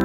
يكذب.